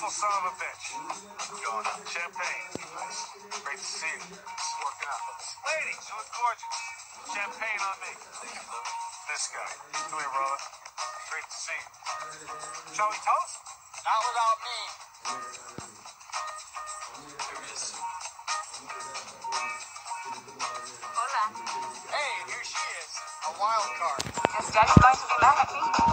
Beautiful son of a bitch. Going to champagne. Great to see you. It's working out. Ladies, you look gorgeous. Champagne on me. This guy. Come here, brother. Great to see you. Shall we toast? Not without me. There is. Hola. Hey, here she is. A wild card. Is that supposed to be back?